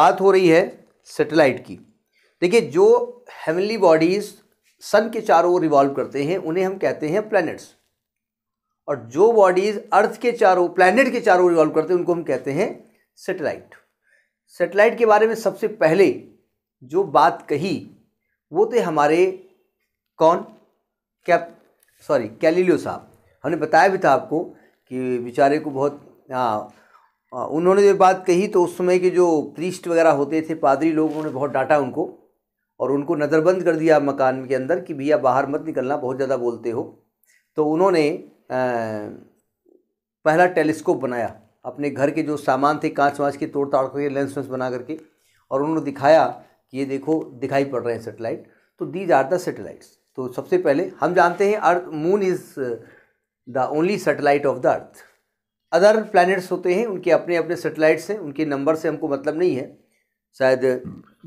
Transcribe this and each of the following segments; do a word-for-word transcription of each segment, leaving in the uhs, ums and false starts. बात हो रही है सैटेलाइट की। देखिए, जो हेवनली बॉडीज़ सन के चारों ओर रिवॉल्व करते हैं उन्हें हम कहते हैं प्लैनेट्स, और जो बॉडीज़ अर्थ के चारों प्लैनेट के चारों ओर रिवॉल्व करते हैं उनको हम कहते हैं सैटेलाइट। सैटेलाइट के बारे में सबसे पहले जो बात कही वो थे हमारे कौन कैप सॉरी गैलीलियो साहब। हमने बताया भी था आपको कि बेचारे को बहुत हाँ उन्होंने जो बात कही तो उस समय के जो प्रीस्ट वगैरह होते थे पादरी लोग, उन्होंने बहुत डांटा उनको और उनको नज़रबंद कर दिया मकान के अंदर कि भैया बाहर मत निकलना, बहुत ज़्यादा बोलते हो। तो उन्होंने आ, पहला टेलीस्कोप बनाया, अपने घर के जो सामान थे कांच वाँच के तोड़ ताड़ करके लेंस वेंस बना करके, और उन्होंने दिखाया कि ये देखो दिखाई पड़ रहे हैं सेटेलाइट। तो दीज आर द सेटेलाइट्स। तो सबसे पहले हम जानते हैं earth moon is the only satellite of the earth. Other planets होते हैं उनके अपने अपने सेटेलाइट्स हैं, उनके नंबर से हमको मतलब नहीं है। शायद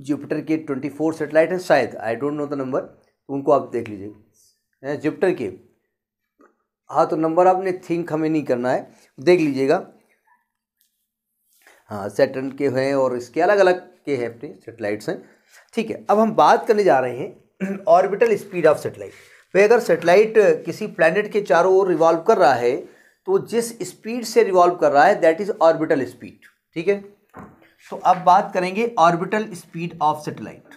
जुपिटर के ट्वेंटी फोर सेटेलाइट हैं, शायद I don't know the number, तो उनको आप देख लीजिएगा जुपिटर के। हाँ, तो नंबर आपने थिंक हमें नहीं करना है, देख लीजिएगा। हाँ, सैटर्न के हैं और इसके अलग अलग के हैं अपने सेटेलाइट्स हैं। ठीक है, अब हम बात करने जा रहे हैं ऑर्बिटल स्पीड ऑफ सेटेलाइट। वे अगर सेटेलाइट किसी प्लैनेट के चारों ओर रिवॉल्व कर रहा है तो जिस स्पीड से रिवॉल्व कर रहा है दैट इज ऑर्बिटल स्पीड। ठीक है, तो अब बात करेंगे orbital speed of satellite.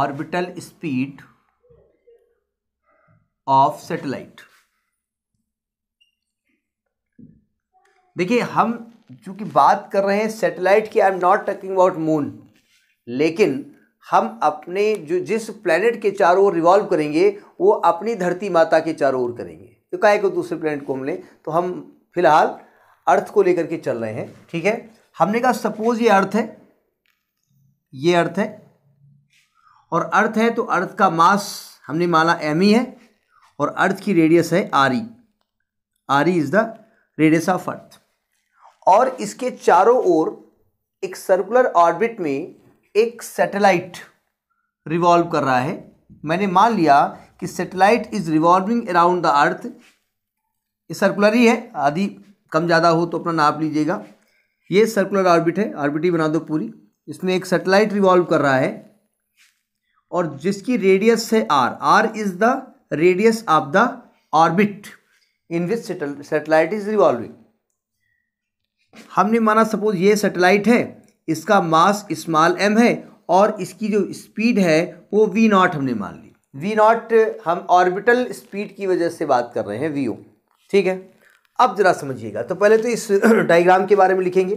Orbital speed of satellite. देखिए, हम चूंकि बात कर रहे हैं सैटेलाइट की, I am not talking about moon, लेकिन हम अपने जो जिस प्लैनेट के चारों ओर रिवॉल्व करेंगे वो अपनी धरती माता के चारों ओर करेंगे। तो काहे को दूसरे प्लैनेट को हम लें, तो हम फिलहाल अर्थ को लेकर के चल रहे हैं। ठीक है, हमने कहा सपोज ये अर्थ है, ये अर्थ है और अर्थ है, तो अर्थ का मास हमने माना एम ई है और अर्थ की रेडियस है R E. R E is the radius of earth. और इसके चारों ओर एक सर्कुलर ऑर्बिट में एक सैटेलाइट रिवॉल्व कर रहा है। मैंने मान लिया कि satellite is revolving around the earth. ये सर्कुलर ही है, आदि कम ज़्यादा हो तो अपना नाप लीजिएगा। ये सर्कुलर ऑर्बिट है, ऑर्बिट ही बना दो पूरी। इसमें एक सैटेलाइट रिवॉल्व कर रहा है और जिसकी रेडियस है R. R is the radius of the orbit in which satellite is revolving. हमने माना सपोज ये सैटेलाइट है, इसका मास स्मॉल m है और इसकी जो स्पीड है वो वी नॉट हमने मान ली। वी नॉट हम ऑर्बिटल स्पीड की वजह से बात कर रहे हैं, वी ओ। ठीक है, अब जरा समझिएगा। तो पहले तो इस डायग्राम के बारे में लिखेंगे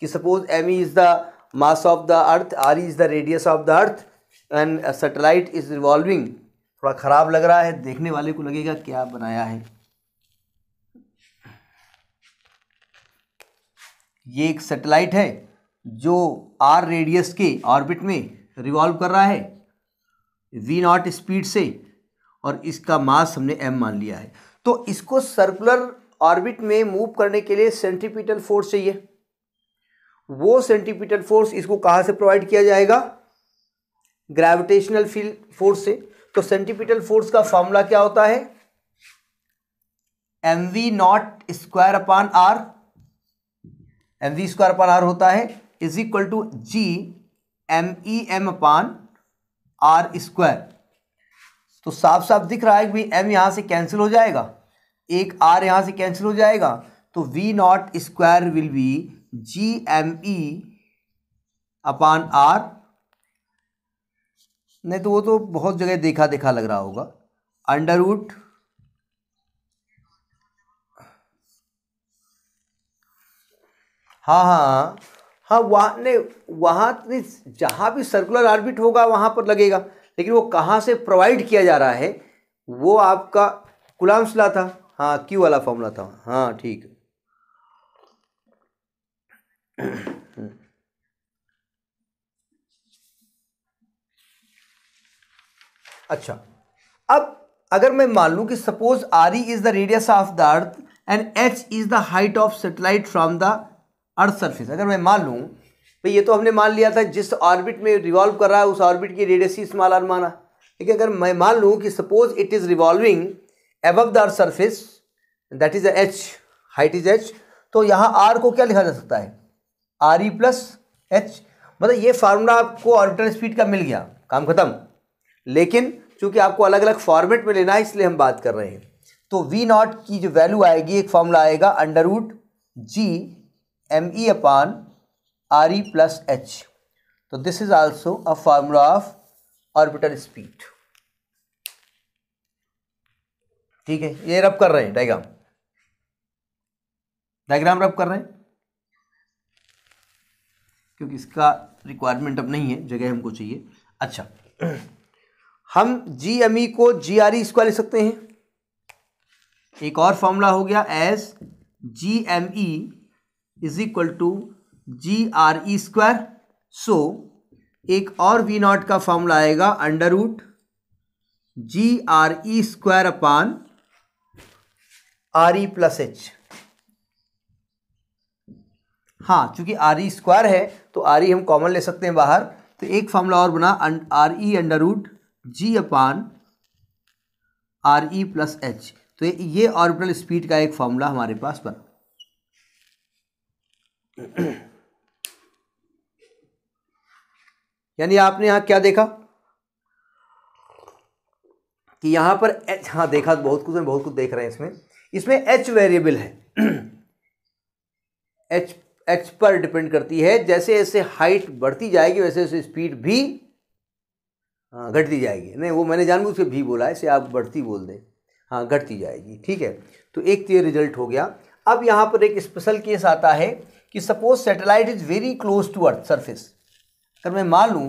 कि suppose m is the mass of the earth, r is the radius of the earth and satellite is revolving. थोड़ा ख़राब लग रहा है, देखने वाले को लगेगा क्या बनाया है। ये एक सैटेलाइट है जो आर रेडियस के ऑर्बिट में रिवॉल्व कर रहा है वी नॉट स्पीड से, और इसका मास हमने एम मान लिया है। तो इसको सर्कुलर ऑर्बिट में मूव करने के लिए सेंट्रीपिटल फोर्स चाहिए। वो सेंट्रीपिटल फोर्स इसको कहाँ से प्रोवाइड किया जाएगा? ग्रेविटेशनल फील्ड फोर्स से। तो सेंट्रीपिटल फोर्स का फॉर्मूला क्या होता है? M V not square upon R. M V square upon R होता है is equal to G M E M upon R square. तो साफ साफ दिख रहा है कि भाई एम यहाँ से कैंसिल हो जाएगा, एक आर यहाँ से कैंसिल हो जाएगा, तो V not square will be G M E upon R. नहीं तो वो तो बहुत जगह देखा देखा लग रहा होगा। अंडर रूट हाँ हाँ हाँ वहाँ ने वहाँ जहाँ भी सर्कुलर ऑर्बिट होगा वहाँ पर लगेगा, लेकिन वो कहाँ से प्रोवाइड किया जा रहा है वो आपका कूलम्स लॉ था। हाँ, क्यू वाला फॉर्मूला था। हाँ ठीक है, अच्छा। अब अगर मैं मान लूँ कि suppose R E is the radius of the earth and H is the height of satellite from the earth surface. अगर मैं मान लूँ भाई, ये तो हमने मान लिया था जिस ऑर्बिट में रिवॉल्व कर रहा है उस ऑर्बिट की रेडियस ही स्मॉल आर माना। लेकिन अगर मैं मान लूँ कि suppose it is revolving above the earth surface, that is H, height is H, तो यहाँ आर को क्या लिखा जा सकता है? आर ई प्लस एच, मतलब ये फार्मूला आपको ऑर्बिटल स्पीड का मिल गया, काम खत्म। लेकिन चूंकि आपको अलग अलग फॉर्मेट में लेना है इसलिए हम बात कर रहे हैं। तो वी नॉट की जो वैल्यू आएगी, एक फार्मूला आएगा under root G M E upon R E plus H. तो this is also a formula of orbital speed. ठीक है, ये रब कर रहे हैं डायग्राम, डायग्राम रब कर रहे हैं क्योंकि इसका रिक्वायरमेंट अब नहीं है, जगह हमको चाहिए। अच्छा, हम जी एम ई को जी आर ई इसको ले सकते हैं। एक और फॉर्मूला हो गया S G M E is equal to G R E square. So एक और वी नॉट का फॉर्मूला आएगा under root G R E square upon R E plus H. हाँ, चूंकि आर ई स्क्वायर है तो आर ई हम कॉमन ले सकते हैं बाहर। तो एक फॉर्मूला और बना R E under root G upon R E plus H. तो ये ऑर्बिटल स्पीड का एक फॉर्मूला हमारे पास बना। यानी आपने यहां क्या देखा कि यहां पर एच, हाँ देखा बहुत कुछ, बहुत कुछ देख रहे हैं इसमें। इसमें एच वेरिएबल है, एच एच पर डिपेंड करती है। जैसे जैसे हाइट बढ़ती जाएगी वैसे वैसे स्पीड भी घटती जाएगी। नहीं, वो मैंने जानबूझ के भी बोला है, इसे आप बढ़ती बोल दें। हाँ, घटती जाएगी। ठीक है, तो एक तो ये रिजल्ट हो गया। अब यहाँ पर एक स्पेशल केस आता है कि suppose satellite is very close to earth surface. अगर मैं मान लूँ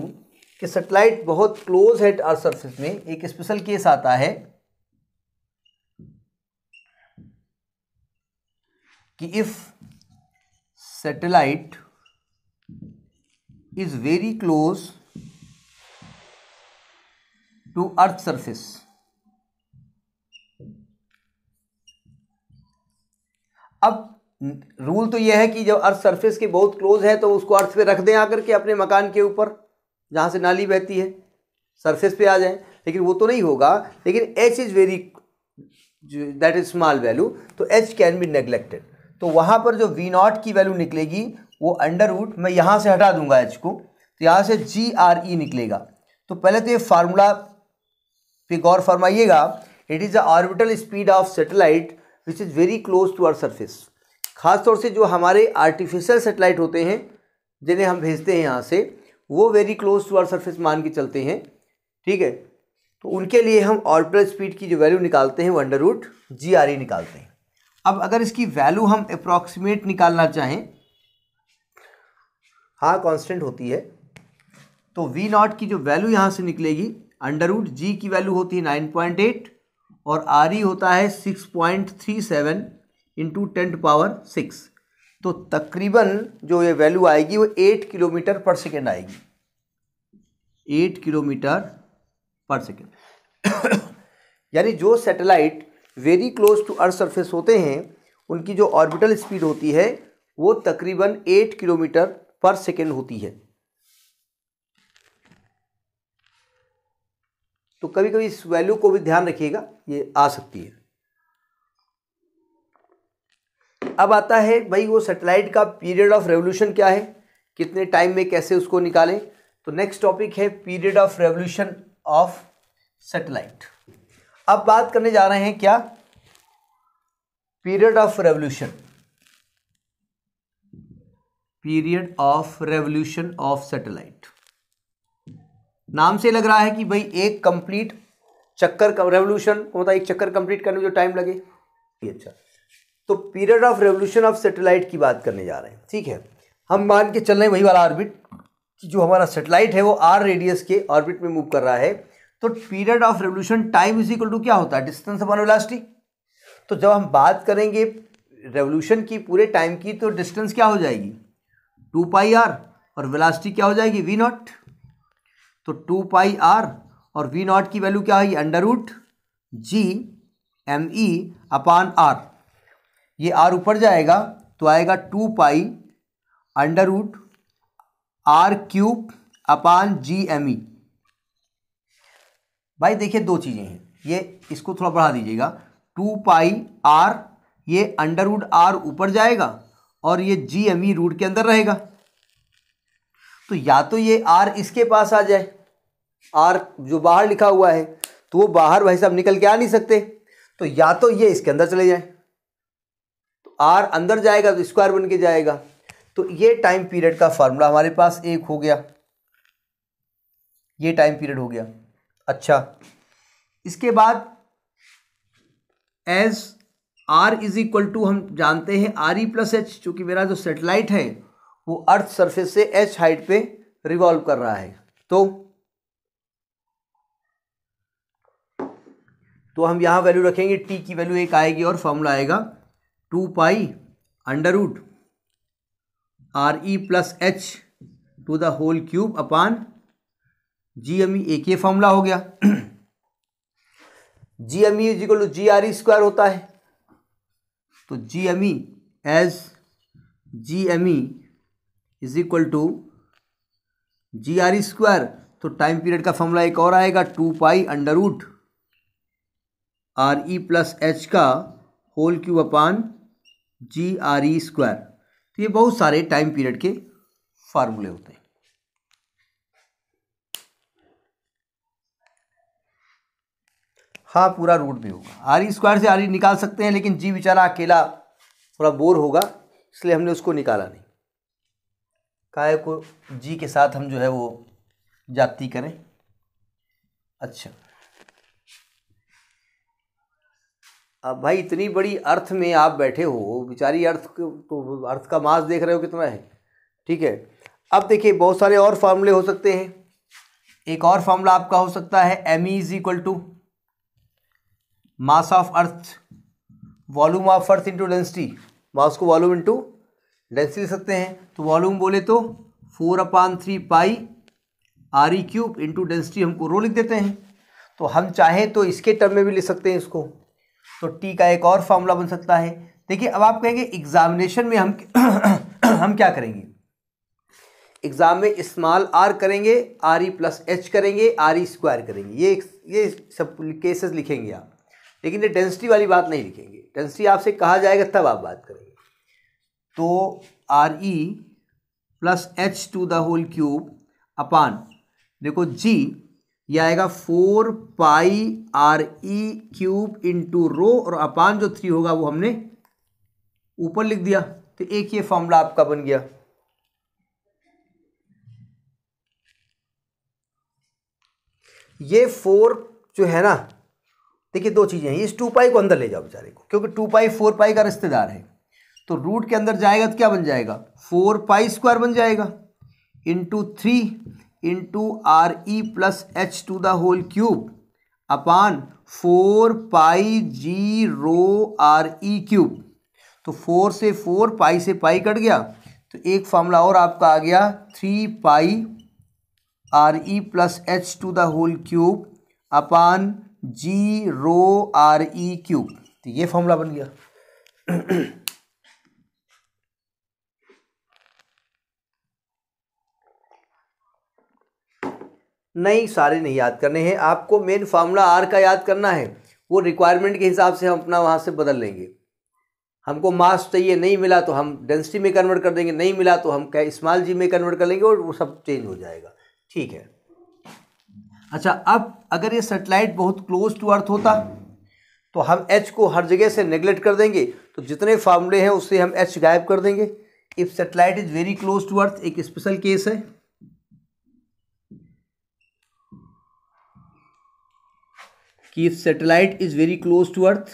कि सैटेलाइट बहुत क्लोज है अर्थ सरफेस में, एक स्पेशल केस आता है कि if satellite is very close to earth surface, अब रूल तो यह है कि जब अर्थ सरफेस के बहुत क्लोज है तो उसको अर्थ पे रख दें आकर के अपने मकान के ऊपर, जहाँ से नाली बहती है सरफेस पे आ जाए, लेकिन वो तो नहीं होगा। लेकिन H is very that is small value, तो एच कैन बी नेग्लेक्टेड। तो वहाँ पर जो वी नॉट की वैल्यू निकलेगी वो अंडर रूट, मैं यहाँ से हटा दूंगा एच को, तो यहाँ से जी आर ई निकलेगा। तो पहले तो ये फार्मूला पे गौर फरमाइएगा, it is the orbital speed of satellite which is very close to our surface. खासतौर से जो हमारे आर्टिफिशियल सेटेलाइट होते हैं जिन्हें हम भेजते हैं यहाँ से, वो very close to our surface मान के चलते हैं। ठीक है, तो उनके लिए हम ऑर्बिटल स्पीड की जो वैल्यू निकालते हैं वो under root G R E निकालते हैं। अब अगर इसकी वैल्यू हम अप्रॉक्सीमेट निकालना चाहें, हाँ कॉन्स्टेंट होती है, तो वी नॉट की जो वैल्यू यहाँ से निकलेगी अंडर रूट जी की वैल्यू होती है नाइन पॉइंट एट और आर ई होता है six point three seven into ten to power six. तो तकरीबन जो ये वैल्यू आएगी वो एट किलोमीटर पर सेकेंड आएगी, एट किलोमीटर पर सेकेंड। यानी जो satellite very close to earth surface होते हैं उनकी जो ऑर्बिटल स्पीड होती है वो तकरीबन एट किलोमीटर पर सेकेंड होती है। तो कभी कभी इस वैल्यू को भी ध्यान रखिएगा, ये आ सकती है। अब आता है भाई वो सैटेलाइट का पीरियड ऑफ रेवोल्यूशन क्या है, कितने टाइम में कैसे उसको निकालें। तो नेक्स्ट टॉपिक है period of revolution of satellite. अब बात करने जा रहे हैं क्या, period of revolution, period of revolution of satellite. नाम से लग रहा है कि भाई एक कंप्लीट चक्कर का रेवोल्यूशन होता है, एक चक्कर कंप्लीट करने में जो टाइम लगे। अच्छा, तो period of revolution of satellite की बात करने जा रहे हैं। ठीक है, हम मान के चल रहे हैं वही वाला ऑर्बिट कि जो हमारा सैटेलाइट है वो आर रेडियस के ऑर्बिट में मूव कर रहा है। तो period of revolution time is equal to क्या होता है, डिस्टेंस अपॉन वेलोसिटी। तो जब हम बात करेंगे रेवोल्यूशन की पूरे टाइम की तो डिस्टेंस क्या हो जाएगी टू पाई आर और वेलोसिटी क्या हो जाएगी वी नॉट। तो टू पाई आर और वी नॉट की वैल्यू क्या है under root G M E upon R. ये आर ऊपर जाएगा तो आएगा two pi under root R cube upon G M E. भाई देखिए दो चीज़ें हैं, ये इसको थोड़ा बढ़ा दीजिएगा, टू पाई आर ये अंडर रूट आर ऊपर जाएगा और ये जी एम ई रूट के अंदर रहेगा। तो या तो ये आर इसके पास आ जाए, आर जो बाहर लिखा हुआ है, तो वो बाहर भाई साहब निकल के आ नहीं सकते, तो या तो ये इसके अंदर चले जाए, तो आर अंदर जाएगा तो स्क्वायर बन के जाएगा। तो ये टाइम पीरियड का फार्मूला हमारे पास एक हो गया, ये टाइम पीरियड हो गया। अच्छा, इसके बाद as R is equal to हम जानते हैं आर ई प्लस एच, चूँकि मेरा जो सेटेलाइट है वो अर्थ सरफेस से एच हाइट पे रिवॉल्व कर रहा है, तो तो हम यहाँ वैल्यू रखेंगे, टी की वैल्यू एक आएगी और फॉर्मूला आएगा two pi under root R E plus H to the whole cube upon G M E, एक ये फॉर्मूला हो गया। G M E is equal to G R E square होता है, तो G M E as G M E is equal to G R E square, तो time period का formula एक और आएगा two pi under root R E plus H का whole cube upon G R E square. तो ये बहुत सारे टाइम पीरियड के फार्मूले होते हैं। हाँ, पूरा रूट भी होगा, आर ई स्क्वायर से आर ई निकाल सकते हैं, लेकिन जी बेचारा अकेला थोड़ा बोर होगा, इसलिए हमने उसको निकाला नहीं, काय को जी के साथ हम जो है वो जाती करें। अच्छा, अब भाई इतनी बड़ी अर्थ में आप बैठे हो, बेचारी अर्थ तो अर्थ का मास देख रहे हो कितना है, ठीक है। अब देखिए बहुत सारे और फार्मूले हो सकते हैं, एक और फार्मूला आपका हो सकता है M E is equal to mass of earth volume of earth into density, mass को वॉल्यूम इंटू डेंसिटी लिख सकते हैं, तो वॉल्यूम बोले तो four upon three pi R E cube into density हमको रो लिख देते हैं, तो हम चाहें तो इसके टर्म में भी लिख सकते हैं इसको, तो टी का एक और फार्मूला बन सकता है। देखिए अब आप कहेंगे एग्जामिनेशन में हम हम क्या करेंगे, एग्जाम में स्मॉल आर करेंगे, आर ई प्लस एच करेंगे, आर ई स्क्वायर करेंगे, ये ये सब केसेस लिखेंगे आप, लेकिन ये डेंसिटी वाली बात नहीं लिखेंगे, डेंसिटी आपसे कहा जाएगा तब आप बात करेंगे। तो R E plus H to the whole cube upon, देखो जी ये आएगा four pi R E cube into rho और अपान जो थ्री होगा वो हमने ऊपर लिख दिया, तो एक ये फॉर्मूला आपका बन गया। ये फोर जो है ना, देखिए दो चीज़ें हैं, इस टू पाई को अंदर ले जाओ बेचारे को, क्योंकि टू पाई फोर पाई का रिश्तेदार है, तो रूट के अंदर जाएगा तो क्या बन जाएगा, फोर पाई स्क्वायर बन जाएगा into three into R E plus H to the whole cube upon four pi G rho R E cube, तो फोर से फोर पाई से पाई कट गया, तो एक फार्मूला और आपका आ गया three pi R E plus H to the whole cube upon G rho R E cube, तो ये फॉर्मूला बन गया। नहीं, सारे नहीं याद करने हैं आपको, मेन फार्मूला आर का याद करना है, वो रिक्वायरमेंट के हिसाब से हम अपना वहाँ से बदल लेंगे। हमको मास चाहिए, नहीं मिला तो हम डेंसिटी में कन्वर्ट कर देंगे, नहीं मिला तो हम क्या स्मॉल जी में कन्वर्ट कर लेंगे, और वो सब चेंज हो जाएगा, ठीक है। अच्छा, अब अगर ये सैटेलाइट बहुत क्लोज टू अर्थ होता तो हम एच को हर जगह से नेगलेक्ट कर देंगे, तो जितने फार्मूले हैं उससे हम एच गायब कर देंगे। If satellite is very close to earth एक स्पेशल केस है, कि if satellite is very close to earth,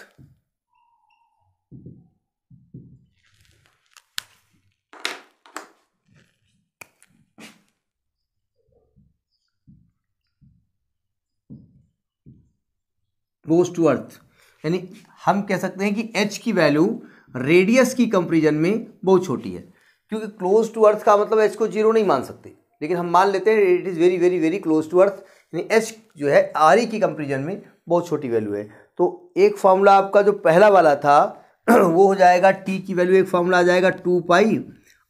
close to earth यानी हम कह सकते हैं कि h की वैल्यू रेडियस की कंपैरिजन में बहुत छोटी है, क्योंकि क्लोज टू अर्थ का मतलब h को जीरो नहीं मान सकते, लेकिन हम मान लेते हैं it is very very very close to earth, यानी h जो है r e की कंपैरिजन में बहुत छोटी वैल्यू है। तो एक फार्मूला आपका जो पहला वाला था वो हो जाएगा, t की वैल्यू एक फार्मूला आ जाएगा two pi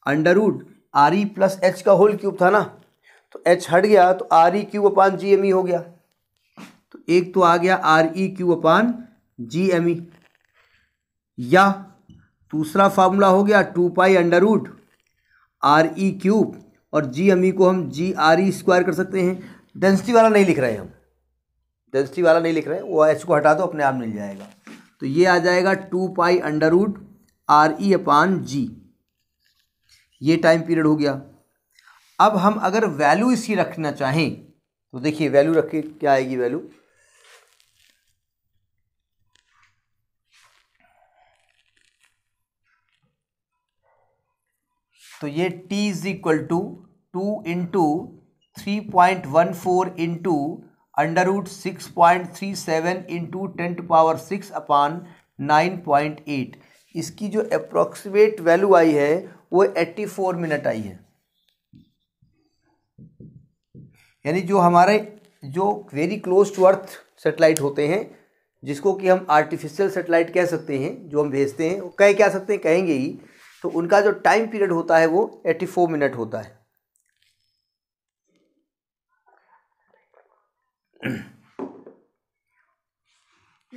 under root R E plus H का होल क्यूब था ना, तो h हट गया तो R E cube upon G M E हो गया, एक तो आ गया R E cube upon G M E, या दूसरा फार्मूला हो गया two pi under root R E cube और जी एम ई को हम जी आर ई स्क्वायर कर सकते हैं। डेंसिटी वाला नहीं लिख रहे हैं हम, डेंसिटी वाला नहीं लिख रहे हैं, वो एच को हटा दो अपने आप मिल जाएगा। तो ये आ जाएगा two pi under root R E upon G, ये टाइम पीरियड हो गया। अब हम अगर वैल्यू इसकी रखना चाहें तो देखिए वैल्यू रखे क्या आएगी, वैल्यू तो ये t is equal to two into three point one four into under root six point three seven into ten to power six upon nine point eight. इसकी जो अप्रोक्सीमेट वैल्यू आई है वो एट्टी फोर मिनट आई है। यानी जो हमारे जो very close to earth satellite होते हैं, जिसको कि हम आर्टिफिशियल सेटेलाइट कह सकते हैं, जो हम भेजते हैं वो कह क्या सकते हैं, कहेंगे ही, तो उनका जो टाइम पीरियड होता है वो चौरासी मिनट होता है।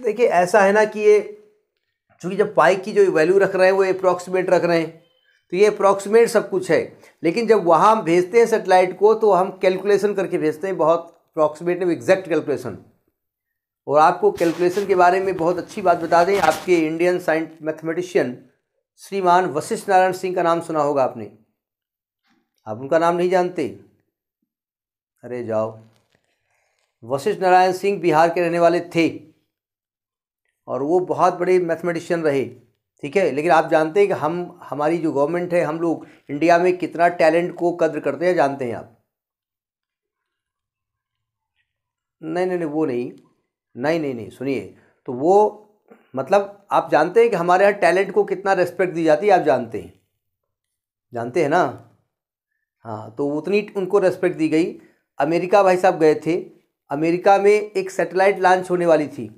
देखिए ऐसा है ना कि ये चूँकि जब पाई की जो वैल्यू रख रहे हैं वो अप्रॉक्सीमेट रख रहे हैं, तो ये अप्रॉक्सीमेट सब कुछ है, लेकिन जब वहाँ हम भेजते हैं सेटेलाइट को तो हम कैलकुलेशन करके भेजते हैं, बहुत अप्रॉक्सीमेट में एग्जैक्ट कैलकुलेशन। और आपको कैलकुलेशन के बारे में बहुत अच्छी बात बता दें, आपके इंडियन साइंस मैथमेटिशियन श्रीमान वशिष्ठ नारायण सिंह का नाम सुना होगा आपने, आप उनका नाम नहीं जानते, अरे जाओ। वशिष्ठ नारायण सिंह बिहार के रहने वाले थे और वो बहुत बड़े मैथमेटिशियन रहे, ठीक है। लेकिन आप जानते हैं कि हम हमारी जो गवर्नमेंट है, हम लोग इंडिया में कितना टैलेंट को कद्र करते हैं, जानते हैं आप? नहीं नहीं नहीं वो नहीं, नहीं नहीं नहीं सुनिए, तो वो मतलब आप जानते हैं कि हमारे यहाँ टैलेंट को कितना रेस्पेक्ट दी जाती है, आप जानते हैं, जानते हैं ना? हाँ, तो उतनी उनको रेस्पेक्ट दी गई। अमेरिका भाई साहब गए थे, अमेरिका में एक सैटेलाइट लॉन्च होने वाली थी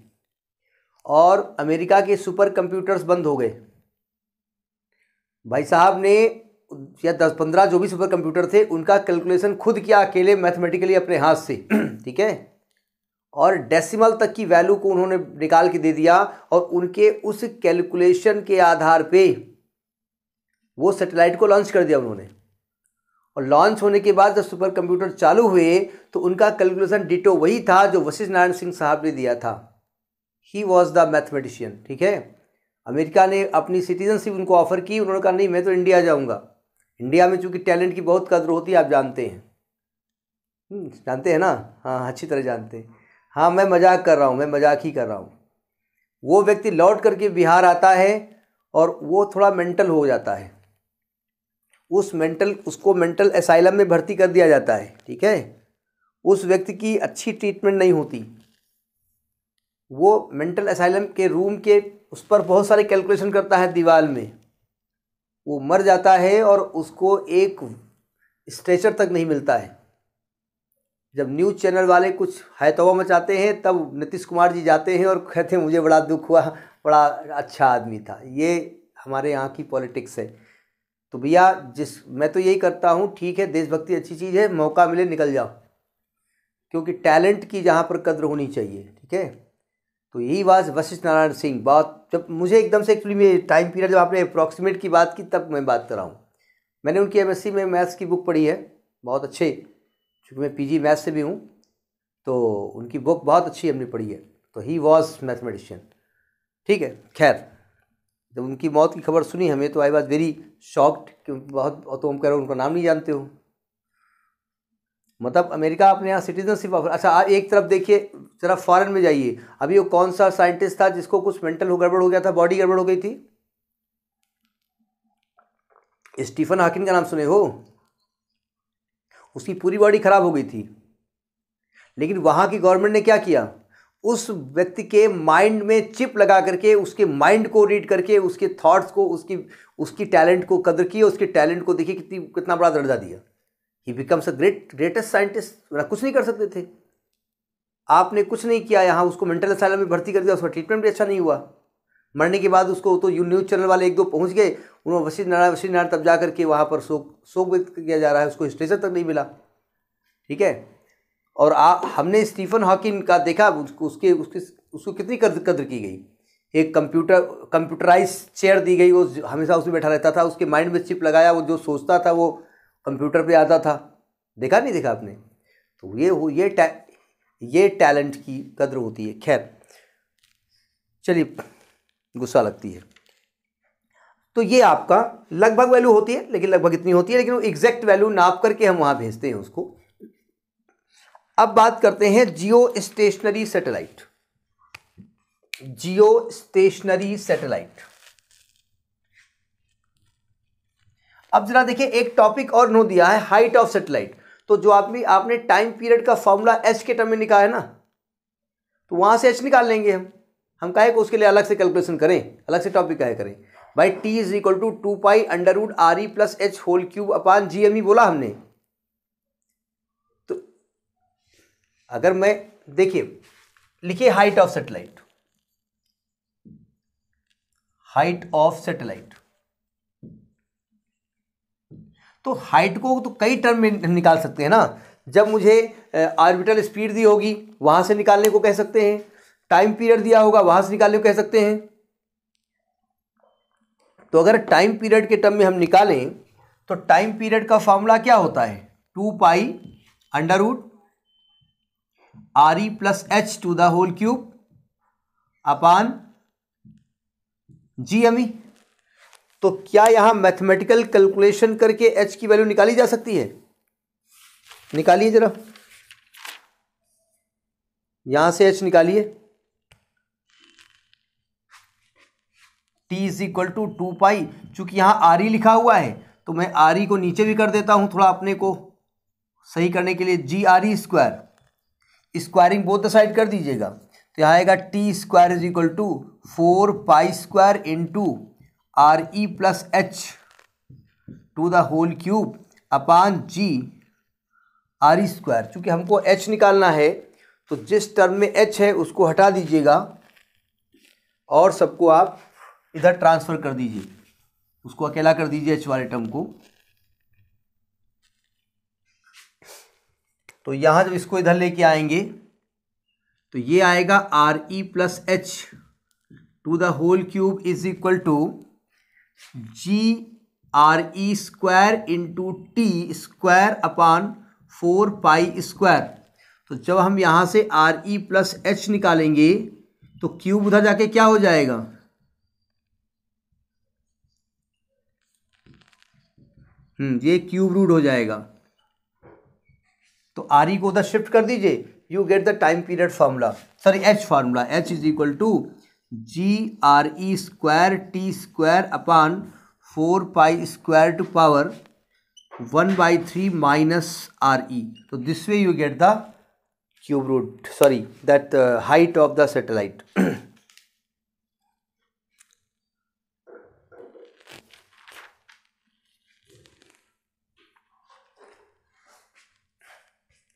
और अमेरिका के सुपर कंप्यूटर्स बंद हो गए। भाई साहब ने या दस पंद्रह जो भी सुपर कंप्यूटर थे उनका कैलकुलेशन खुद किया अकेले मैथमेटिकली अपने हाथ से, ठीक है, और डेसिमल तक की वैल्यू को उन्होंने निकाल के दे दिया और उनके उस कैलकुलेशन के आधार पे वो सैटेलाइट को लॉन्च कर दिया उन्होंने। और लॉन्च होने के बाद जब सुपर कंप्यूटर चालू हुए तो उनका कैलकुलेशन डिटो वही था जो वशिष्ठ नारायण सिंह साहब ने दिया था। ही वॉज द मैथमेटिशियन, ठीक है। अमेरिका ने अपनी सिटीजनशिप उनको ऑफर की, उन्होंने कहा नहीं मैं तो इंडिया जाऊँगा। इंडिया में चूँकि टैलेंट की बहुत कदर होती है, आप जानते हैं, जानते हैं ना? हाँ अच्छी तरह जानते हैं, हाँ मैं मजाक कर रहा हूँ, मैं मजाक ही कर रहा हूँ। वो व्यक्ति लौट करके बिहार आता है और वो थोड़ा मेंटल हो जाता है, उस मेंटल उसको मेंटल असाइलम में भर्ती कर दिया जाता है, ठीक है। उस व्यक्ति की अच्छी ट्रीटमेंट नहीं होती, वो मेंटल असाइलम के रूम के उस पर बहुत सारे कैलकुलेशन करता है दीवार में, वो मर जाता है और उसको एक स्ट्रेचर तक नहीं मिलता है। जब न्यूज़ चैनल वाले कुछ हैतवा मचाते हैं तब नीतीश कुमार जी जाते हैं और कहते हैं मुझे बड़ा दुख हुआ, बड़ा अच्छा आदमी था। ये हमारे यहाँ की पॉलिटिक्स है। तो भैया जिस मैं तो यही करता हूँ, ठीक है, देशभक्ति अच्छी चीज़ है, मौका मिले निकल जाओ, क्योंकि टैलेंट की जहाँ पर कद्र होनी चाहिए, ठीक है। तो यही बात वशिष्ठ नारायण सिंह, बात जब मुझे एकदम से एक्चुअली में टाइम पीरियड जब आपने अप्रॉक्सीमेट की बात की तब मैं बात कर रहा हूँ। मैंने उनकी एम एस सी में मैथ्स की बुक पढ़ी है, बहुत अच्छे, चूँकि मैं पीजी मैथ्स से भी हूँ तो उनकी बुक बहुत अच्छी हमने पढ़ी है। तो ही वॉज मैथमेटिशियन, ठीक है। खैर जब उनकी मौत की खबर सुनी हमें तो आई वॉज वेरी शॉक्ड, क्योंकि बहुत, तो हम कह रहे हो उनका नाम नहीं जानते हो, मतलब अमेरिका अपने यहाँ सिटीजनशिप ऑफर। अच्छा आप एक तरफ देखिए, जरा फॉरेन में जाइए, अभी वो कौन सा साइंटिस्ट था जिसको कुछ मेंटल हो गड़बड़ हो गया था, बॉडी गड़बड़ हो गई थी, स्टीफन हॉकिंग का नाम सुने हो? उसकी पूरी बॉडी खराब हो गई थी, लेकिन वहाँ की गवर्नमेंट ने क्या किया, उस व्यक्ति के माइंड में चिप लगा करके उसके माइंड को रीड करके उसके थॉट्स को, उसकी उसकी टैलेंट को कदर की, उसके टैलेंट को देखिए कितनी कितना बड़ा दर्जा दिया। He becomes a great greatest scientist. वरना कुछ नहीं कर सकते थे, आपने कुछ नहीं किया, यहाँ उसको मेंटल असाइलम में भर्ती कर दिया, उसका ट्रीटमेंट भी अच्छा नहीं हुआ, मरने के बाद उसको तो न्यूज़ चैनल वाले एक दो पहुंच गए, उन्होंने वशिष्ठ नारायण वशिष्ठ नारायण तब जा करके वहाँ पर शोक शोक व्यक्त किया जा रहा है, उसको स्ट्रेचर तक नहीं मिला, ठीक है। और आ, हमने स्टीफन हॉकिंग का देखा, उसको उसके उसके उसको कितनी कद्र कद्र की गई, एक कंप्यूटर कंप्यूटराइज चेयर दी गई, वो हमेशा उसमें बैठा रहता था, उसके माइंड में चिप लगाया, वो जो सोचता था वो कंप्यूटर पे आता था, देखा नहीं देखा आपने? तो ये हो ये टै, ये टैलेंट की कदर होती है। खैर चलिए, गुस्सा लगती है। तो ये आपका लगभग वैल्यू होती है, लेकिन लगभग इतनी होती है, लेकिन वो एग्जैक्ट वैल्यू नाप करके हम वहाँ भेजते हैं उसको। अब बात करते हैं जियो stationery satellite. Geostationary satellite, अब जरा देखिए एक टॉपिक और नो दिया है, हाइट ऑफ सैटेलाइट। तो जो आप भी आपने टाइम पीरियड का फॉर्मूला एच के टर्म में निकाला है ना, तो वहाँ से एच निकाल लेंगे हम। हम कहे को उसके लिए अलग से कैलकुलेशन करें, अलग से टॉपिक कहे करें भाई। T is equal to two pi under root R E plus H whole cube upon G M E बोला हमने। तो अगर मैं देखिए लिखिए height of satellite, height of satellite, तो हाइट को तो कई टर्म में निकाल सकते हैं ना। जब मुझे ऑर्बिटल स्पीड दी होगी वहां से निकालने को कह सकते हैं, टाइम पीरियड दिया होगा वहां से निकालने को कह सकते हैं। तो अगर टाइम पीरियड के टर्म में हम निकालें तो टाइम पीरियड का फॉर्मूला क्या होता है? Two pi under root R E plus H to the whole cube upon G M E. तो क्या यहां मैथमेटिकल कैलकुलेशन करके एच की वैल्यू निकाली जा सकती है? निकालिए जरा, यहां से एच निकालिए। T is equal to two pi, चूंकि यहाँ आर ई लिखा हुआ है तो मैं आर ई को नीचे भी कर देता हूँ थोड़ा अपने को सही करने के लिए। G R E square, squaring both the side कर दीजिएगा, तो यहाँ आएगा T square is equal to four pi square into R E plus H to the whole cube upon G R E square. चूँकि हमको H निकालना है तो जिस टर्म में एच है उसको हटा दीजिएगा और सबको आप इधर ट्रांसफर कर दीजिए, उसको अकेला कर दीजिए एच वाले टर्म को। तो यहां जब इसको इधर लेके आएंगे तो ये आएगा R E plus H to the whole cube is equal to G R E square into T square upon four pi square. तो जब हम यहां से आर ई प्लस एच निकालेंगे तो क्यूब उधर जाके क्या हो जाएगा? हम्म ये क्यूब रूट हो जाएगा। तो आर ई को उधर शिफ्ट कर दीजिए, you get the time period formula, sorry H formula. H is equal to G R E square T square upon four pi square to power one by three minus R E. तो this way you get the cube root, sorry that height of the satellite.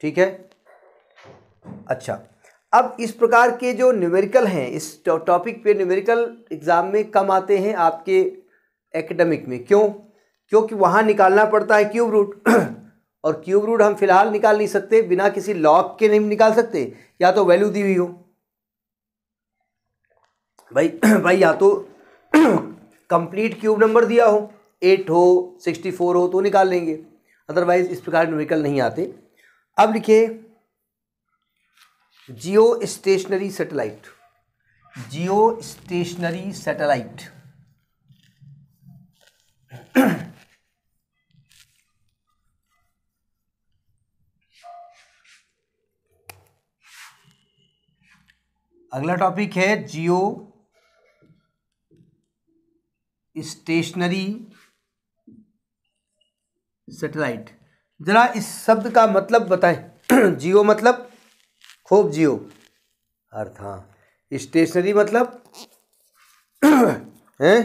ठीक है। अच्छा, अब इस प्रकार के जो numerical हैं, इस टॉपिक पे न्यूमेरिकल एग्ज़ाम में कम आते हैं आपके एकेडमिक में। क्यों? क्योंकि वहाँ निकालना पड़ता है क्यूब रूट, और क्यूब रूट हम फिलहाल निकाल नहीं सकते, बिना किसी लॉग के नहीं निकाल सकते। या तो वैल्यू दी हुई हो भाई भाई या तो कंप्लीट क्यूब नंबर दिया हो, एट हो, सिक्सटी फोर हो, तो निकाल लेंगे, अदरवाइज इस प्रकार न्यूमेरिकल नहीं आते। अब लिखिए geostationary satellite, geostationary satellite. अगला टॉपिक है जियो स्टेशनरी सैटेलाइट। जरा इस शब्द का मतलब बताएं। जियो मतलब खूब जियो अर्थ, हाँ। स्टेशनरी मतलब हैं,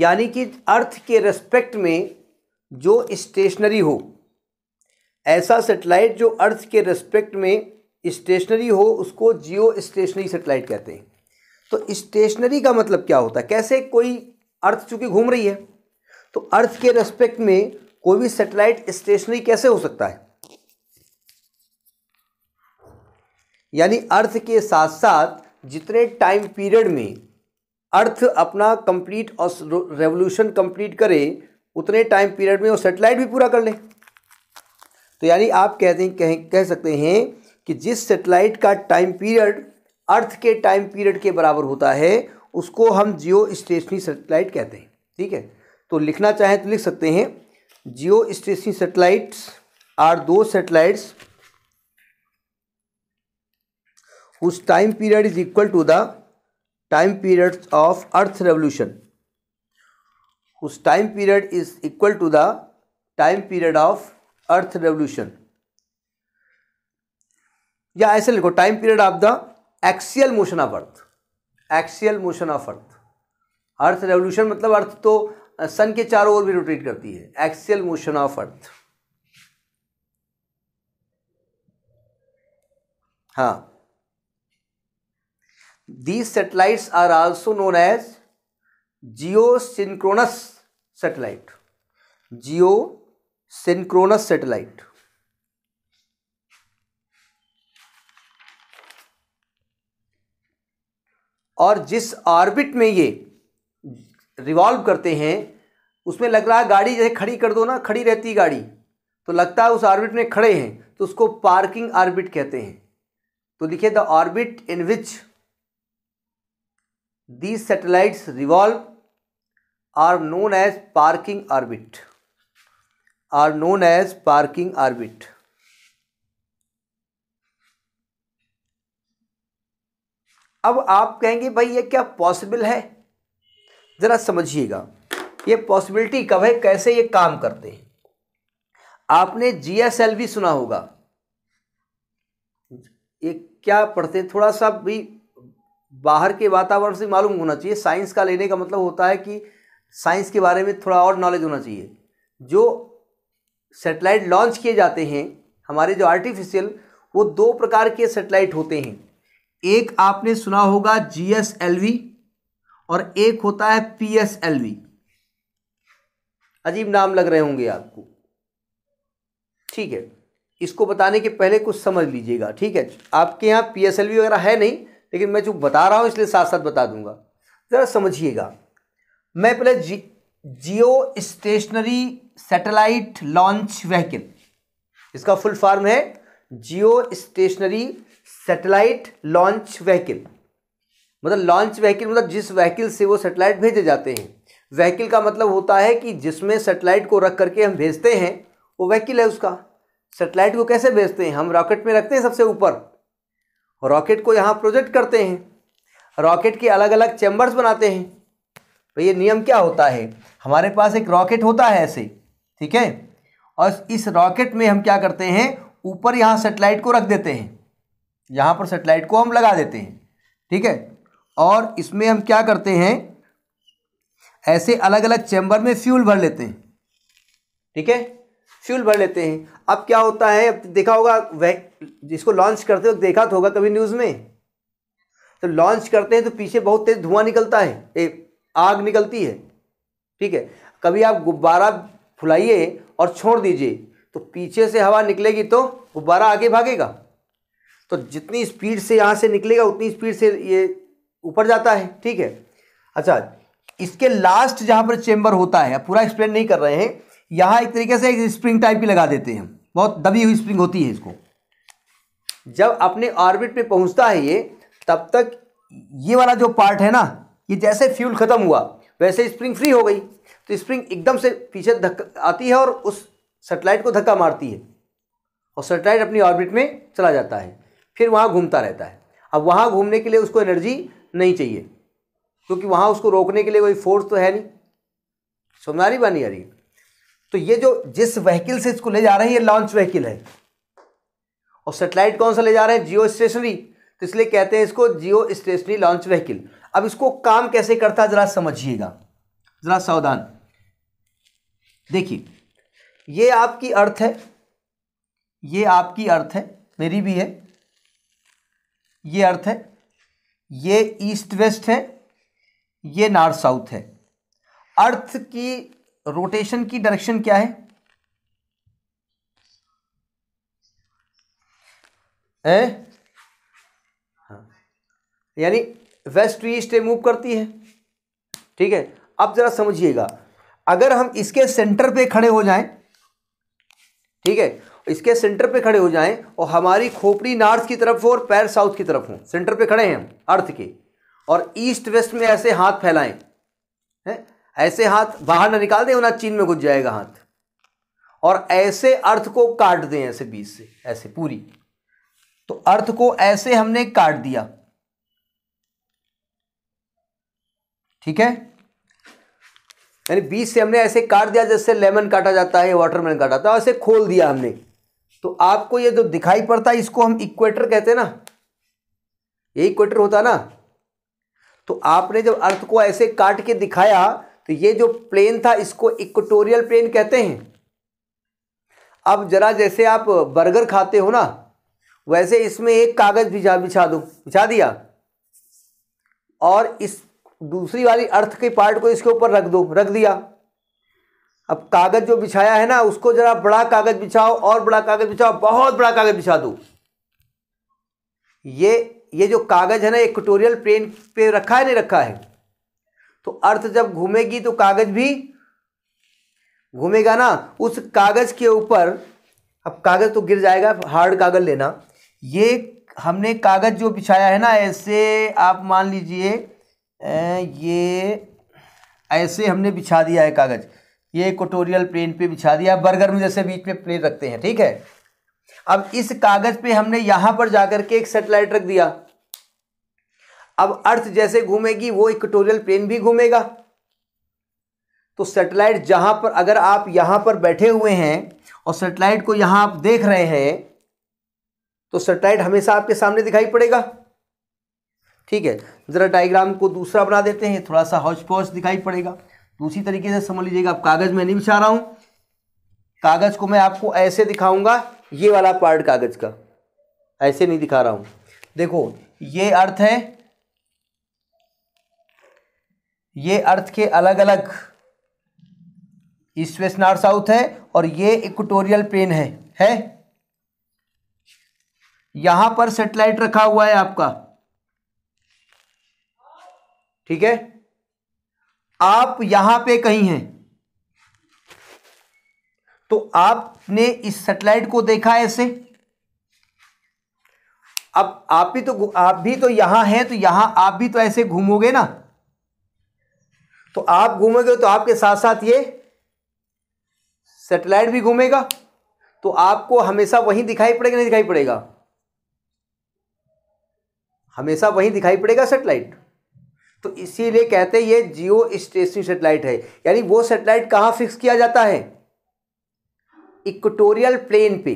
यानी कि अर्थ के रेस्पेक्ट में जो स्टेशनरी हो, ऐसा सैटेलाइट जो अर्थ के रेस्पेक्ट में स्टेशनरी हो उसको जियो स्टेशनरी सैटेलाइट कहते हैं। तो स्टेशनरी का मतलब क्या होता है? कैसे कोई अर्थ चूँकि घूम रही है तो अर्थ के रेस्पेक्ट में कोई भी सैटेलाइट स्टेशनरी कैसे हो सकता है? यानी अर्थ के साथ साथ जितने टाइम पीरियड में अर्थ अपना कंप्लीट और रेवोल्यूशन कंप्लीट करे उतने टाइम पीरियड में वो सेटेलाइट भी पूरा कर ले। तो यानी आप कहते हैं कह, कह सकते हैं कि जिस सेटेलाइट का टाइम पीरियड अर्थ के टाइम पीरियड के बराबर होता है उसको हम जियो स्टेशनरी सेटेलाइट कहते हैं। ठीक है, तो लिखना चाहें तो लिख सकते हैं जियो स्टेशनरी सेटेलाइट्स आर दो satellites whose time period is equal to the time periods of earth revolution, whose time period is equal to the time period of earth revolution, या ऐसे लिखो time period of the axial motion of earth, axial motion of earth. Earth revolution मतलब earth तो सन के चारों ओर भी rotate करती है, एक्सियल मोशन ऑफ अर्थ। हाँ, these satellites are also known as geosynchronous satellite, geosynchronous satellite. और जिस ऑर्बिट में ये रिवॉल्व करते हैं उसमें लग रहा है गाड़ी जैसे खड़ी कर दो ना, खड़ी रहती है गाड़ी तो लगता है उस ऑर्बिट में खड़े हैं, तो उसको पार्किंग ऑर्बिट कहते हैं। तो लिखिए the orbit in which these satellites revolve are known as parking orbit, are known as parking orbit. अब आप कहेंगे भाई ये क्या पॉसिबल है, ज़रा समझिएगा ये पॉसिबिलिटी कब है, कैसे ये काम करते हैं। आपने जी एस एल वी सुना होगा, ये क्या पढ़ते हैं थोड़ा सा भी बाहर के वातावरण से मालूम होना चाहिए। साइंस का लेने का मतलब होता है कि साइंस के बारे में थोड़ा और नॉलेज होना चाहिए। जो सैटेलाइट लॉन्च किए जाते हैं हमारे जो आर्टिफिशियल, वो दो प्रकार के सैटेलाइट होते हैं। एक आपने सुना होगा जी एस एल वी और एक होता है पी एस एल वी। अजीब नाम लग रहे होंगे आपको, ठीक है, इसको बताने के पहले कुछ समझ लीजिएगा। ठीक है, आपके यहाँ पी एस एल वी वगैरह है नहीं, लेकिन मैं जो बता रहा हूँ इसलिए साथ साथ बता दूंगा, ज़रा समझिएगा। मैं पहले G geostationary satellite launch vehicle, इसका फुल फॉर्म है geostationary satellite launch vehicle. मतलब लॉन्च व्हीकल मतलब जिस व्हीकल से वो सैटेलाइट भेजे जाते हैं। व्हीकल का मतलब होता है कि जिसमें सैटेलाइट को रख करके हम भेजते हैं वो व्हीकल है उसका। सैटेलाइट को कैसे भेजते हैं, हम रॉकेट में रखते हैं सबसे ऊपर, रॉकेट को यहाँ प्रोजेक्ट करते हैं, रॉकेट के अलग अलग चैम्बर्स बनाते हैं। भाई ये नियम क्या होता है, हमारे पास एक रॉकेट होता है ऐसे, ठीक है, और इस रॉकेट में हम क्या करते हैं, ऊपर यहाँ सैटेलाइट को रख देते हैं, यहाँ पर सैटेलाइट को हम लगा देते हैं, ठीक है, और इसमें हम क्या करते हैं, ऐसे अलग अलग चैम्बर में फ्यूल भर लेते हैं, ठीक है, फ्यूल भर लेते हैं। अब क्या होता है, अब देखा होगा वह जिसको लॉन्च करते वक्त देखा तो होगा कभी न्यूज़ में, तो लॉन्च करते हैं तो पीछे बहुत तेज धुआं निकलता है, ए, आग निकलती है, ठीक है। कभी आप गुब्बारा फुलाइए और छोड़ दीजिए तो पीछे से हवा निकलेगी तो गुब्बारा आगे भागेगा, तो जितनी स्पीड से यहाँ से निकलेगा उतनी स्पीड से ये ऊपर जाता है, ठीक है। अच्छा, इसके लास्ट जहाँ पर चेंबर होता है, पूरा एक्सप्लेन नहीं कर रहे हैं, यहाँ एक तरीके से एक स्प्रिंग टाइप की लगा देते हैं, बहुत दबी हुई स्प्रिंग होती है। इसको जब अपने ऑर्बिट पे पहुँचता है ये, तब तक ये वाला जो पार्ट है ना, ये जैसे फ्यूल ख़त्म हुआ वैसे स्प्रिंग फ्री हो गई, तो स्प्रिंग एकदम से पीछे धक्का आती है और उस सैटेलाइट को धक्का मारती है और सैटेलाइट अपनी ऑर्बिट में चला जाता है, फिर वहाँ घूमता रहता है। अब वहाँ घूमने के लिए उसको एनर्जी नहीं चाहिए क्योंकि वहाँ उसको रोकने के लिए कोई फोर्स तो है नहीं, समझ आ रही बात नहीं आ रही। तो ये जो जिस व्हीकल से इसको ले जा रहे हैं ये लॉन्च व्हीकल है, और सैटेलाइट कौन सा ले जा रहे हैं, जियो स्टेशनरी, तो इसलिए कहते हैं इसको जियो स्टेशनरी लॉन्च व्हीकल। अब इसको काम कैसे करता है ज़रा समझिएगा, ज़रा सावधान देखिए। ये आपकी अर्थ है, ये आपकी अर्थ है, मेरी भी है, ये अर्थ है, ये ईस्ट वेस्ट है, ये नॉर्थ साउथ है। अर्थ की रोटेशन की डायरेक्शन क्या है, ए? हाँ, यानी वेस्ट टू ईस्ट मूव करती है, ठीक है। अब जरा समझिएगा, अगर हम इसके सेंटर पे खड़े हो जाएं, ठीक है, इसके सेंटर पे खड़े हो जाएं और हमारी खोपड़ी नॉर्थ की तरफ हो और पैर साउथ की तरफ हो, सेंटर पे खड़े हैं हम अर्थ के, और ईस्ट वेस्ट में ऐसे हाथ फैलाएं, हैं, ऐसे हाथ बाहर ना निकाल दें वरना चीन में घुस जाएगा हाथ, और ऐसे अर्थ को काट दें ऐसे बीच से, ऐसे पूरी, तो अर्थ को ऐसे हमने काट दिया, ठीक है, यानी बीच से हमने ऐसे काट दिया जैसे लेमन काटा जाता है, वाटरमेलन काटा जाता है, ऐसे खोल दिया हमने। तो आपको ये जो दिखाई पड़ता है इसको हम इक्वेटर कहते हैं ना, ये इक्वेटर होता है ना। तो आपने जब अर्थ को ऐसे काट के दिखाया तो ये जो प्लेन था इसको इक्वेटोरियल प्लेन कहते हैं। अब जरा जैसे आप बर्गर खाते हो ना, वैसे इसमें एक कागज बिछा बिछा दो, बिछा दिया, और इस दूसरी वाली अर्थ के पार्ट को इसके ऊपर रख दो, रख दिया। अब कागज जो बिछाया है ना उसको जरा बड़ा कागज बिछाओ और बड़ा कागज बिछाओ, बहुत बड़ा कागज बिछा दो। ये ये जो कागज है ना इक्वेटोरियल प्लेन पे रखा है, नहीं रखा है, तो अर्थ जब घूमेगी तो कागज भी घूमेगा ना। उस कागज के ऊपर, अब कागज तो गिर जाएगा, हार्ड कागज लेना। ये हमने कागज जो बिछाया है ना ऐसे, आप मान लीजिए ये ऐसे हमने बिछा दिया है कागज, ये इक्वेटोरियल प्लेन पे बिछा दिया, बर्गर में जैसे बीच में प्लेन रखते हैं, ठीक है। अब इस कागज पे हमने यहां पर जाकर के एक सैटेलाइट रख दिया। अब अर्थ जैसे घूमेगी वो इक्वेटोरियल प्लेन भी घूमेगा। तो सैटेलाइट जहां पर, अगर आप यहां पर बैठे हुए हैं और सैटेलाइट को यहां आप देख रहे हैं, तो सैटेलाइट हमेशा आपके सामने दिखाई पड़ेगा, ठीक है। ज़रा डायग्राम को दूसरा बना देते हैं, थोड़ा सा हौच-पौच दिखाई पड़ेगा। दूसरी तरीके से समझ लीजिएगा। अब कागज़ मैं नहीं बिछा रहा हूँ, कागज़ को मैं आपको ऐसे दिखाऊंगा, ये वाला पार्ट कागज़ का ऐसे नहीं दिखा रहा हूँ। देखो ये अर्थ है, ये अर्थ के अलग अलग ईस्ट वेस्ट नॉर्थ साउथ है, और ये इक्वेटोरियल प्लेन है, है? यहाँ पर सैटेलाइट रखा हुआ है आपका, ठीक है। आप यहां पे कहीं हैं तो आपने इस सैटेलाइट को देखा ऐसे। अब आप भी तो आप भी तो यहां हैं, तो यहां आप भी तो ऐसे घूमोगे ना। तो आप घूमोगे तो आपके साथ साथ ये सैटेलाइट भी घूमेगा, तो आपको हमेशा वहीं दिखाई पड़ेगा, नहीं दिखाई पड़ेगा, हमेशा वहीं दिखाई पड़ेगा सैटेलाइट। तो इसीलिए कहते हैं ये जियो स्टेशनरी सैटेलाइट है, यानी वो सैटेलाइट कहाँ फिक्स किया जाता है, इक्वेटोरियल प्लेन पे।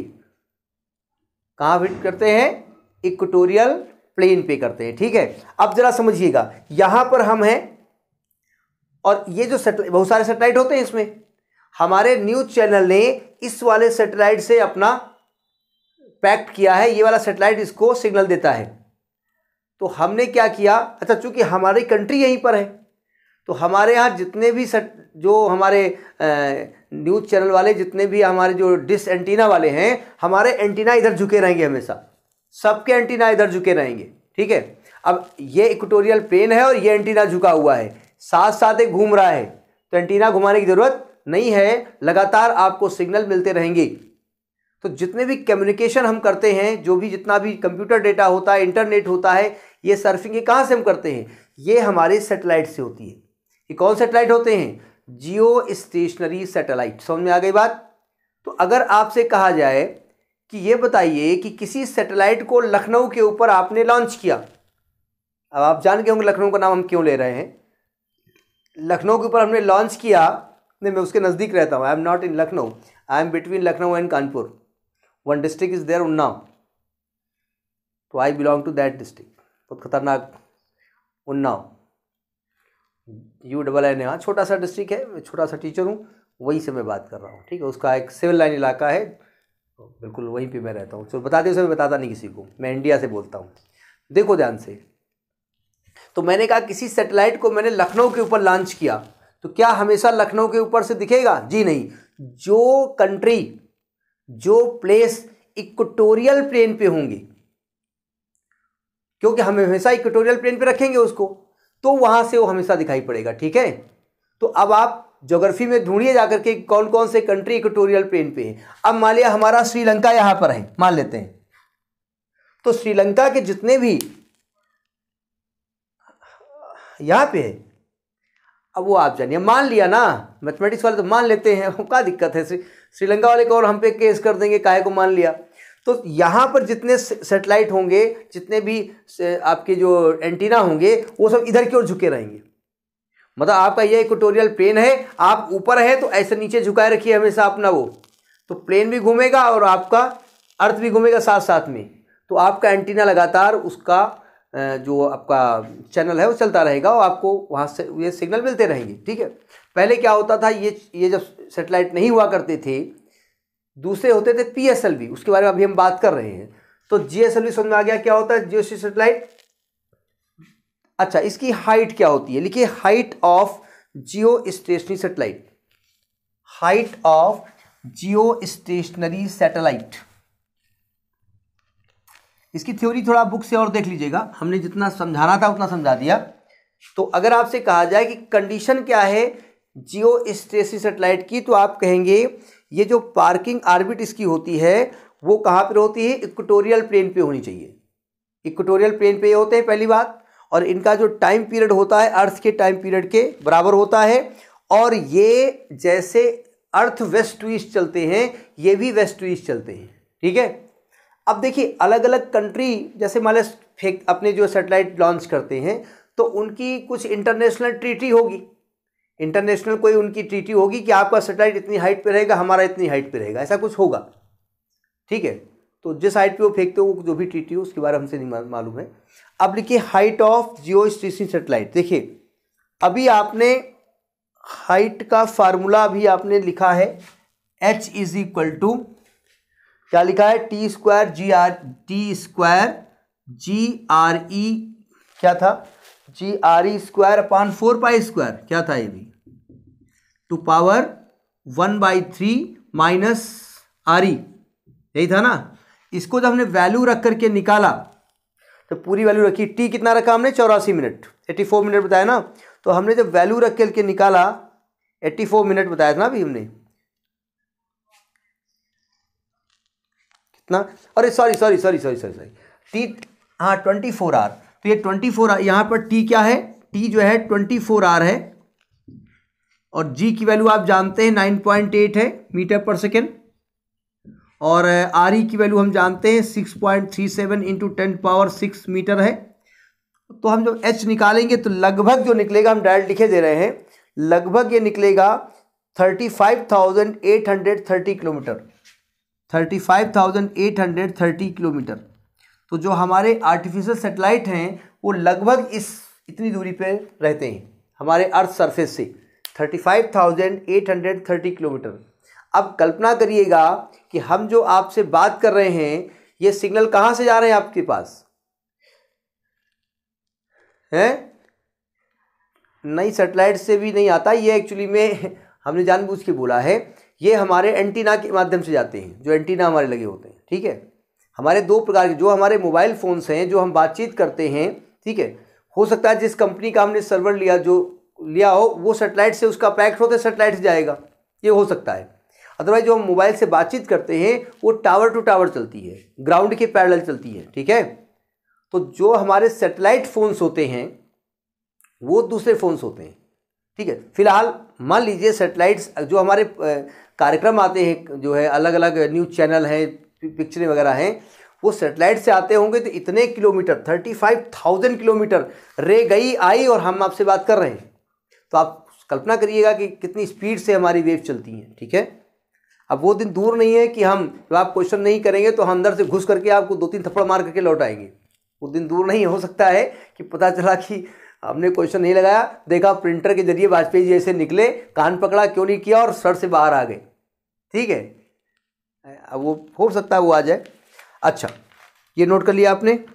कहाँ फिट करते हैं, इक्वेटोरियल प्लेन पे करते हैं, ठीक है। अब जरा समझिएगा, यहाँ पर हम हैं और ये जो सैटेलाइट, बहुत सारे सैटेलाइट होते हैं, इसमें हमारे न्यूज़ चैनल ने इस वाले सैटेलाइट से अपना पैक्ट किया है, ये वाला सैटेलाइट इसको सिग्नल देता है। तो हमने क्या किया, अच्छा चूंकि हमारी कंट्री यहीं पर है, तो हमारे यहाँ जितने भी सट जो हमारे न्यूज़ चैनल वाले, जितने भी हमारे जो डिश एंटीना वाले हैं, हमारे एंटीना इधर झुके रहेंगे हमेशा, सबके एंटीना इधर झुके रहेंगे, ठीक है। अब ये इक्वेटोरियल प्लेन है और ये एंटीना झुका हुआ है, साथ साथ एक घूम रहा है, तो एंटीना घुमाने की ज़रूरत नहीं है, लगातार आपको सिग्नल मिलते रहेंगे। तो जितने भी कम्युनिकेशन हम करते हैं, जो भी जितना भी कंप्यूटर डेटा होता है, इंटरनेट होता है, ये सर्फिंग ये कहाँ से हम करते हैं, ये हमारे सैटेलाइट से होती है। ये कौन सैटेलाइट होते हैं, जियो स्टेशनरी सैटेलाइट। समझ में आ गई बात। तो अगर आपसे कहा जाए कि ये बताइए कि किसी सैटेलाइट को लखनऊ के ऊपर आपने लॉन्च किया, अब आप जान के होंगे लखनऊ का नाम हम क्यों ले रहे हैं, लखनऊ के ऊपर हमने लॉन्च किया, नहीं मैं उसके नज़दीक रहता हूँ, I am not in Lucknow, I am between Lucknow and Kanpur, one district is there Unnao, तो I belong to that district, बहुत खतरनाक Unnao, U double N A, छोटा सा डिस्ट्रिक्ट है, मैं छोटा सा टीचर हूँ, वहीं से मैं बात कर रहा हूँ, ठीक है। उसका एक सिविल लाइन इलाका है, तो बिल्कुल वहीं पे मैं रहता हूँ। चलो बता दें, उसे मैं बताता नहीं किसी को, मैं इंडिया से बोलता हूँ। देखो ध्यान से, तो मैंने कहा किसी सैटेलाइट को मैंने लखनऊ के ऊपर लॉन्च किया, तो क्या हमेशा लखनऊ के ऊपर से दिखेगा, जी नहीं। जो कंट्री, जो प्लेस इक्वेटोरियल प्लेन पे होंगे, क्योंकि हम हमेशा इक्वेटोरियल प्लेन पे रखेंगे उसको, तो वहां से वो हमेशा दिखाई पड़ेगा, ठीक है। तो अब आप ज्योग्राफी में ढूंढिए जाकर के कौन कौन से कंट्री इक्वेटोरियल प्लेन पे है। अब मान लिया हमारा श्रीलंका यहाँ पर है, मान लेते हैं, तो श्रीलंका के जितने भी यहाँ पे है, अब वो आप जानिए, मान लिया ना, मैथमेटिक्स वाले तो मान लेते हैं, क्या दिक्कत है, श्रीलंका वाले को और हम पे केस कर देंगे, काहे को मान लिया। तो यहाँ पर जितने सेटेलाइट होंगे, जितने भी आपके जो एंटीना होंगे, वो सब इधर की ओर झुके रहेंगे। मतलब आपका ये इक्वेटोरियल प्लेन है, आप ऊपर है तो ऐसे नीचे झुकाए रखिए हमेशा अपना, वो तो प्लेन भी घूमेगा और आपका अर्थ भी घूमेगा साथ साथ में, तो आपका एंटीना लगातार उसका जो आपका चैनल है वो चलता रहेगा और आपको वहाँ से ये सिग्नल मिलते रहेंगे। ठीक है, पहले क्या होता था, ये ये जब सेटेलाइट नहीं हुआ करते थे, दूसरे होते थे पी एस एल वी, उसके बारे में अभी हम बात कर रहे हैं। तो जी एस एल वी समझ में आ गया क्या होता है, जियो सेटेलाइट। अच्छा, इसकी हाइट क्या होती है, लिखिए height of geostationary satellite, height of geostationary satellite. इसकी थ्योरी थोड़ा बुक से और देख लीजिएगा, हमने जितना समझाना था उतना समझा दिया। तो अगर आपसे कहा जाए कि कंडीशन क्या है जियो स्टेशनरी सेटेलाइट की, तो आप कहेंगे ये जो पार्किंग ऑर्बिट इसकी होती है वो कहाँ पर होती है, इक्वेटोरियल प्लेन पे होनी चाहिए। इक्वेटोरियल प्लेन पे होते हैं पहली बात, और इनका जो टाइम पीरियड होता है अर्थ के टाइम पीरियड के बराबर होता है, और ये जैसे अर्थ वेस्ट टू ईस्ट चलते हैं, ये भी वेस्ट टू ईस्ट चलते हैं। ठीक है, अब देखिए अलग अलग कंट्री, जैसे मान लें फेंक अपने जो सैटेलाइट लॉन्च करते हैं तो उनकी कुछ इंटरनेशनल ट्रीटी होगी, इंटरनेशनल कोई उनकी ट्रीटी होगी कि आपका सैटेलाइट इतनी हाइट पे रहेगा, हमारा इतनी हाइट पे रहेगा, ऐसा कुछ होगा। ठीक है, तो जिस हाइट पे वो फेंकते हो, जो भी ट्रीटी हो, उसके बारे में हमसे नहीं मालूम है। अब लिखिए height of geostationary satellite. देखिए अभी आपने हाइट का फार्मूला अभी आपने लिखा है, एच इज इक्वल टू क्या लिखा है, T square G R T square G R E क्या था, G R E square upon four pi square क्या था, ये भी to power one by three minus R E, यही था ना। इसको जब हमने वैल्यू रख करके निकाला तो पूरी वैल्यू रखी, टी कितना रखा हमने, चौरासी मिनट, एट्टी फोर मिनट बताया ना, तो हमने जब वैल्यू रख करके निकाला एट्टी फोर मिनट बताया था ना अभी हमने कितना, अरे sorry sorry sorry sorry sorry sorry T, हाँ ट्वेंटी फोर आर, तो ये ट्वेंटी फोर आर यहाँ पर टी क्या है, टी जो है ट्वेंटी फोर आर है, और जी की वैल्यू आप जानते हैं नाइन पॉइंट एट है मीटर पर सेकेंड, और आर ई की वैल्यू हम जानते हैं six point three seven into ten power six metre है। तो हम जब एच निकालेंगे तो लगभग जो निकलेगा, हम डायरेक्ट लिखे दे रहे हैं, लगभग ये निकलेगा thirty five thousand eight hundred thirty kilometre, thirty five thousand eight hundred thirty kilometre. तो जो हमारे आर्टिफिशियल सेटेलाइट हैं वो लगभग इस इतनी दूरी पे रहते हैं हमारे अर्थ सरफेस से, thirty five thousand eight hundred thirty kilometre. अब कल्पना करिएगा कि हम जो आपसे बात कर रहे हैं ये सिग्नल कहाँ से जा रहे हैं आपके पास हैं, नहीं सैटेलाइट से भी नहीं आता, ये एक्चुअली में हमने जानबूझ के बोला है, ये हमारे एंटीना के माध्यम से जाते हैं, जो एंटीना हमारे लगे होते हैं। ठीक है, हमारे दो प्रकार के जो हमारे मोबाइल फ़ोन्स हैं, जो हम बातचीत करते हैं, ठीक है, हो सकता है जिस कंपनी का हमने सर्वर लिया जो लिया हो वो सैटेलाइट से उसका पैक्ट होते सैटेलाइट से जाएगा, ये हो सकता है। अदरवाइज जो हम मोबाइल से बातचीत करते हैं वो टावर टू टावर चलती है, ग्राउंड के पैरेलल चलती है। ठीक है, तो जो हमारे सैटेलाइट फ़ोन्स होते हैं वो दूसरे फ़ोन्स होते हैं। ठीक है, फिलहाल मान लीजिए सैटेलाइट्स जो हमारे कार्यक्रम आते हैं, जो है अलग अलग न्यूज़ चैनल हैं, पिक्चरें वगैरह हैं, वो सैटेलाइट से आते होंगे, तो इतने kilometre thirty five thousand kilometre रे गई आई और हम आपसे बात कर रहे हैं, तो आप कल्पना करिएगा कि कितनी स्पीड से हमारी वेव चलती हैं। ठीक है, अब वो दिन दूर नहीं है कि हम जब आप क्वेश्चन नहीं करेंगे तो हम अंदर से घुस करके आपको दो तीन थप्पड़ मार करके लौट आएंगे, वो दिन दूर नहीं, हो सकता है कि पता चला कि हमने क्वेश्चन नहीं लगाया, देखा प्रिंटर के जरिए वाजपेयी जी ऐसे निकले, कान पकड़ा क्यों नहीं किया और सर से बाहर आ गए। ठीक है, अब वो हो सकता है वो आ जाए। अच्छा, ये नोट कर लिया आपने।